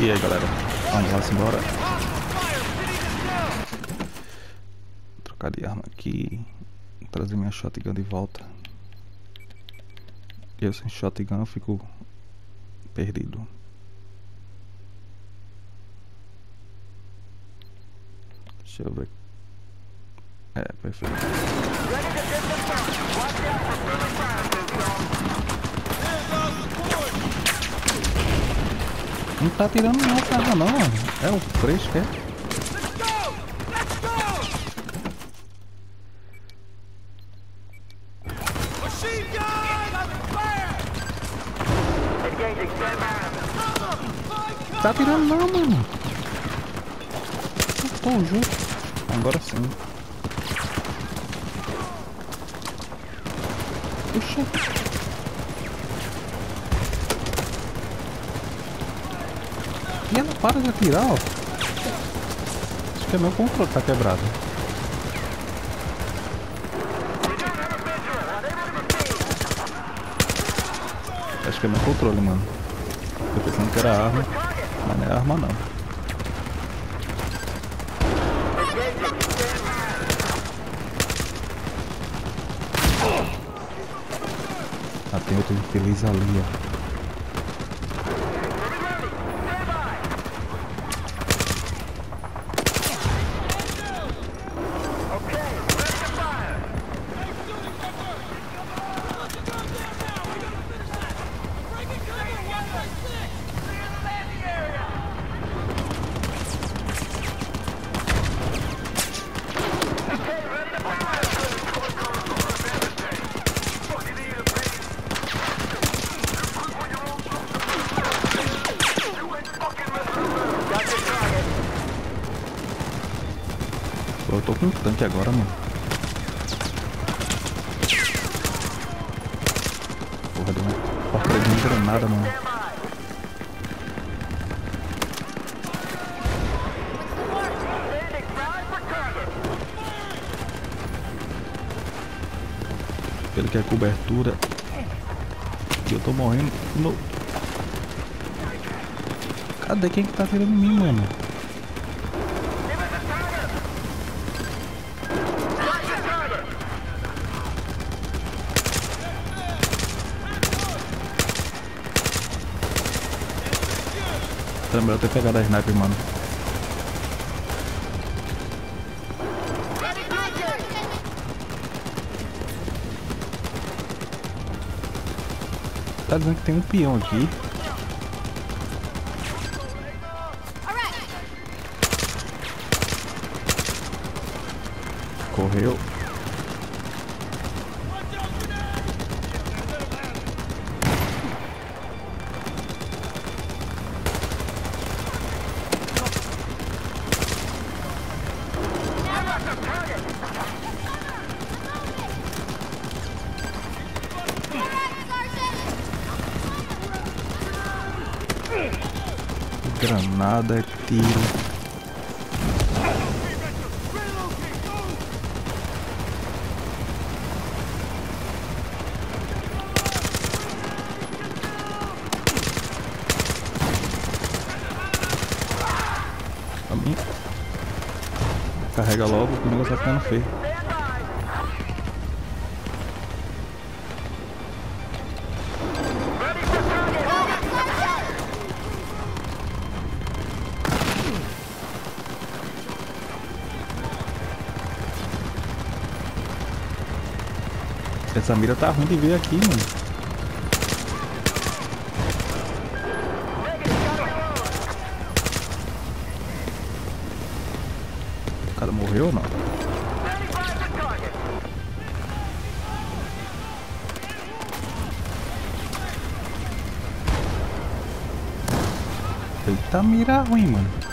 E aí, galera, vamos embora. Vou trocar de arma aqui, vou trazer minha shotgun de volta. Eu sem shotgun eu fico perdido. Deixa eu ver. É, perfeito. Não tá tirando não, cara, não. É o fresco, é? Tá tirando não, mano. Conjunto. Agora sim. Puxa. E ela para de atirar, ó. Acho que é meu controle tá quebrado. Acho que é meu controle, mano. Tô pensando que era a arma. Mas não é arma não. Ah, tem outro infeliz ali, ó. Eu tô com um tanque agora, mano. Porra, deu uma porcaria de granada, mano. Pelo que é cobertura. E eu tô morrendo. No... Cadê quem que tá atirando em mim, mano? Era melhor ter pegado a sniper, mano. Tá dizendo que tem um peão aqui. Correu. Granada, tiro. Pra mim. Carrega logo, que o negócio tá ficando feio. Essa mira tá ruim de ver aqui, mano. O cara morreu ou não? Eita, mira ruim, mano.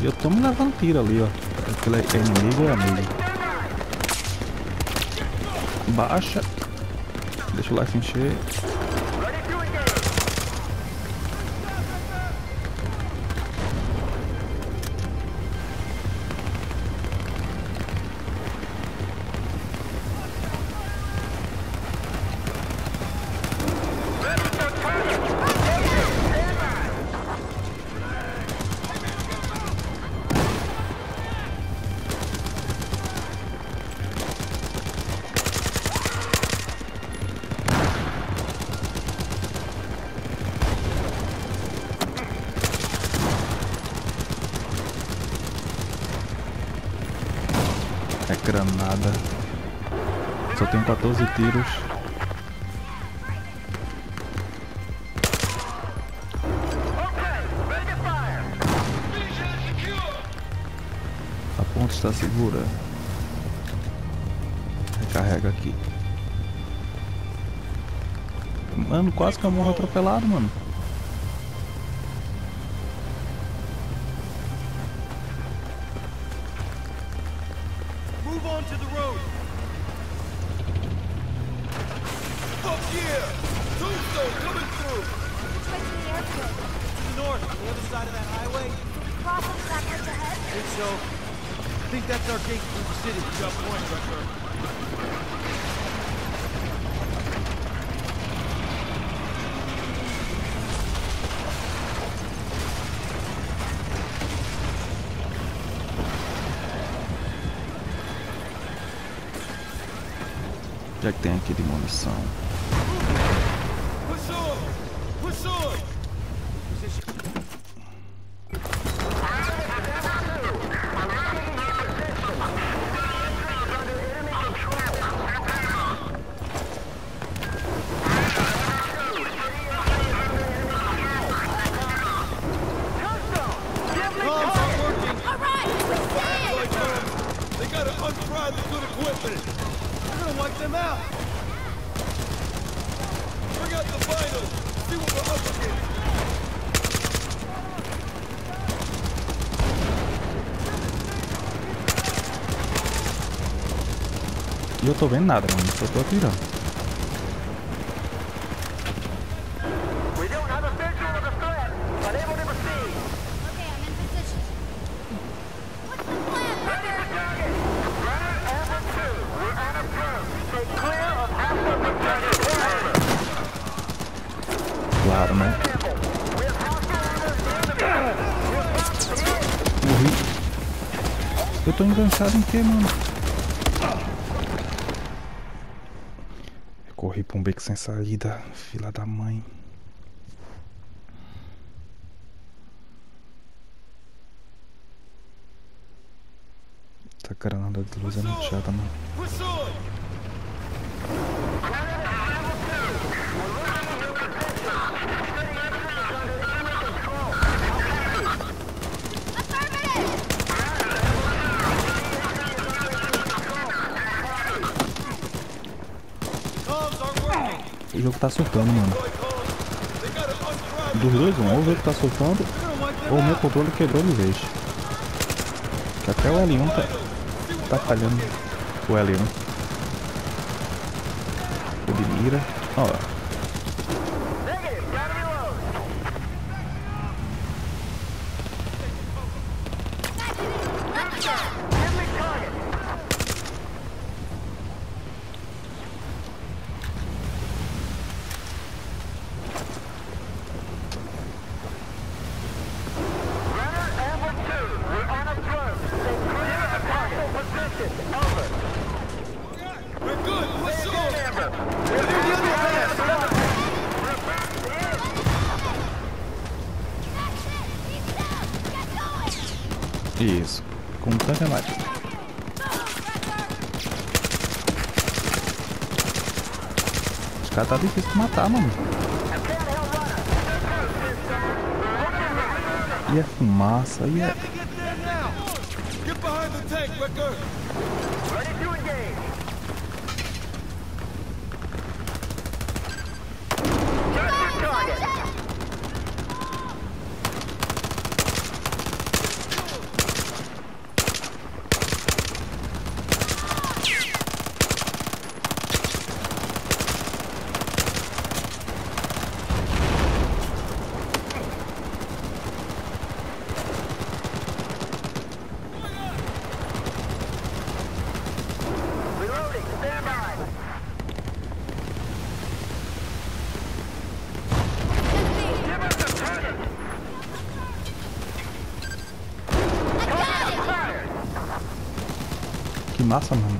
Eu tô me levando tiro ali, ó. Aquilo é inimigo ou é amigo? Baixa. Deixa o life encher. É granada. Só tenho 14 tiros. A ponta está segura. Recarrega aqui. Mano, quase que eu morro atropelado, mano. O que é que tem aqui de munição? Eu tô vendo nada, mano. Só tô atirando. Claro, né? Morri. Eu tô enganchado em quê, mano? Corri pra um beco sem saída, filha da mãe. Essa granada de luz é muito chata, mano. O jogo tá surtando, mano. Dos dois, um. Ou o jogo tá surtando, ou o meu controle quebrou de vez. Que até o L1 tá falhando. O L1. O de mira. Ó. Isso, com tanto remate. Os caras tá difícil de matar, mano. E é fumaça, e é... que massa, mano.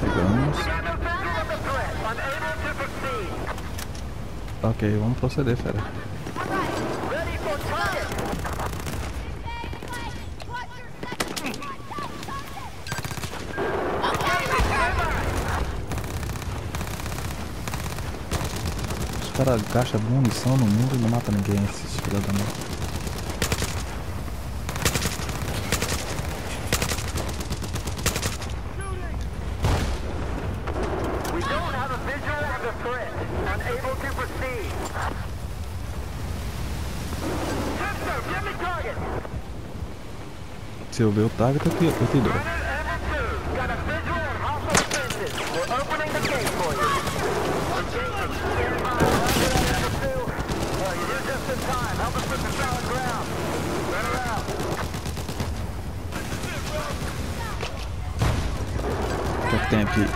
Pegamos. Ok, vamos proceder, fera. O cara gasta munição no mundo e não mata ninguém, esses filhos da mãe. Se eu ver o target, eu te dou. O que tem aqui?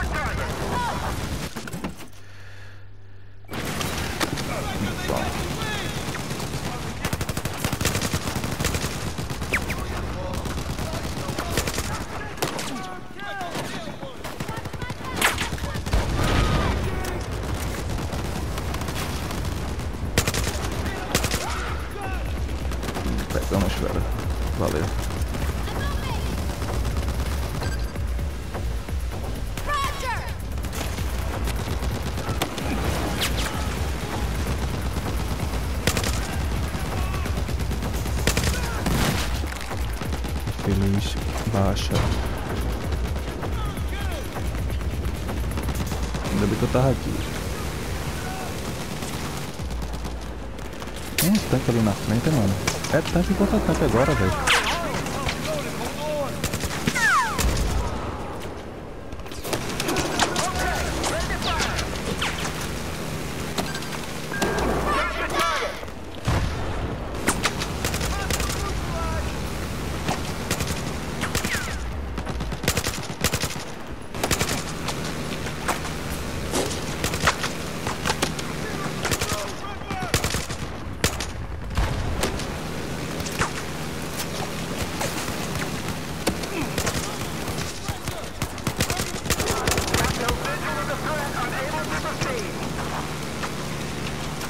Pegamos, velho. Valeu. Feliz, baixa. Ainda bem que eu tava aqui. Tem uns tanques ali na frente, mano. É tanque contra tanque agora, velho.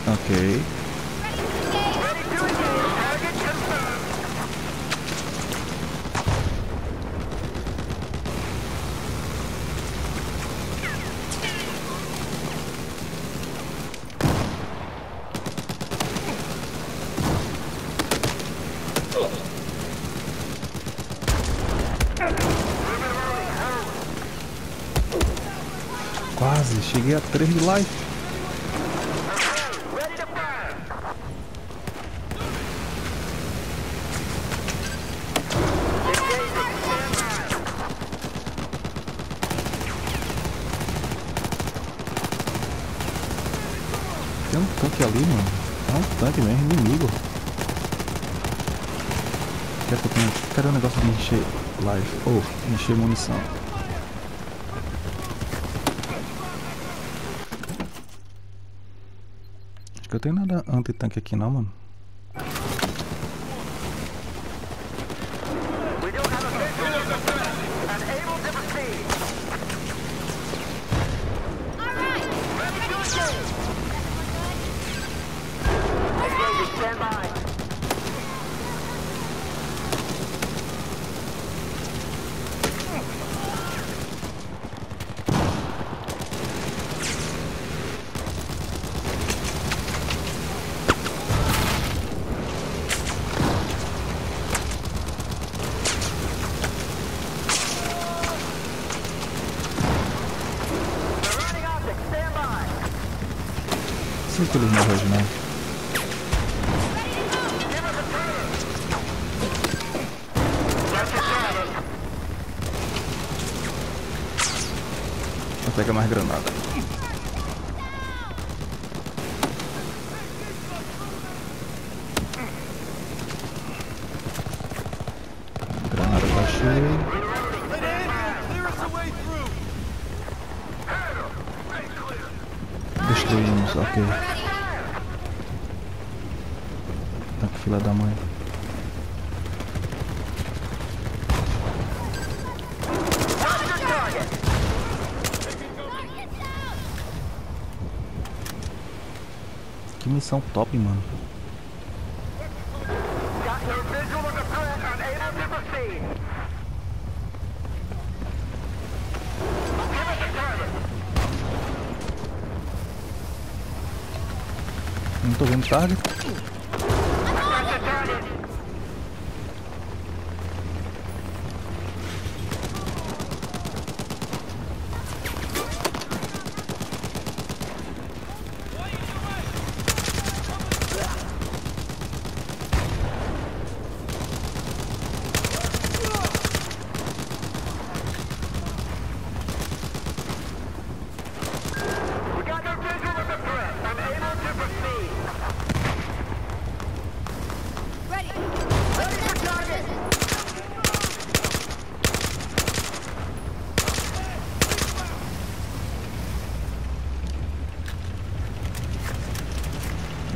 Ok. Quase, cheguei a 3 de life. Tem um tanque ali, mano. É um tanque mesmo, inimigo. Quer que eu tenha... Cadê o negócio de encher life? Ou, encher munição. Acho que eu tenho nada anti-tanque aqui não, mano. Não sei que eles morreram hoje, né? Vou pegar mais granada. Granada baixei. destruímos, ok. Tá, fila da mãe. Que missão top, mano. Não tô vendo tarde.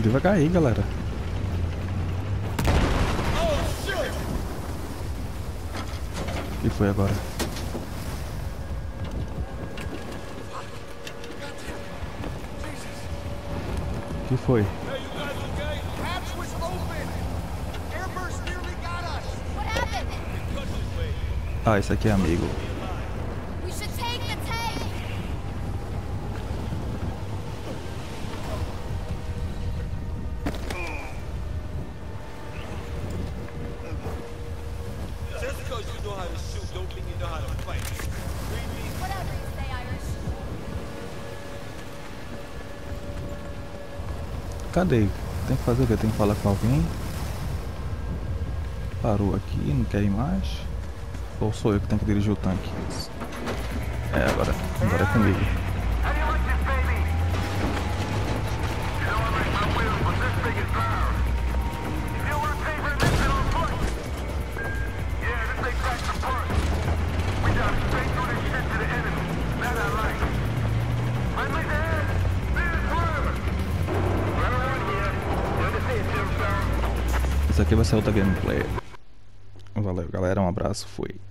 Devagar aí, galera. O que foi agora? O que foi? Ah, esse aqui é amigo. Cadê? Tem que fazer o que? Tem que falar com alguém? Parou aqui, não quer ir mais? Ou sou eu que tenho que dirigir o tanque? É, agora é comigo. Isso aqui vai ser outra gameplay. Valeu, galera. Um abraço. Fui.